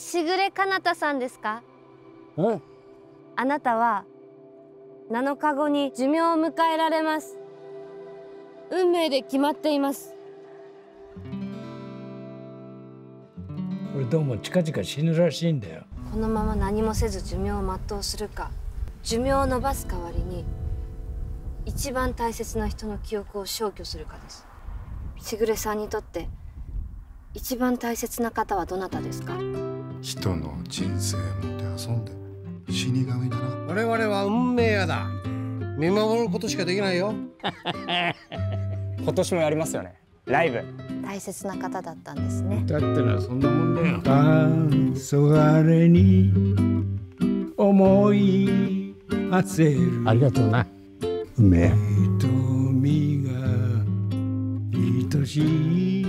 時雨かなたさんですか？うん。あなたは7日後に寿命を迎えられます。運命で決まっています。俺どうも近々死ぬらしいんだよ。このまま何もせず寿命を全うするか、寿命を延ばす代わりに一番大切な人の記憶を消去するかです。時雨さんにとって一番大切な方はどなたですか？人の人生もて遊んで死神だな。我々は運命屋だ。見守ることしかできないよ。今年もやりますよね、ライブ。大切な方だったんですね。だってのはそんなもんだよ。黄昏に思い馳せる。ありがとうな、運命。瞳が愛しい。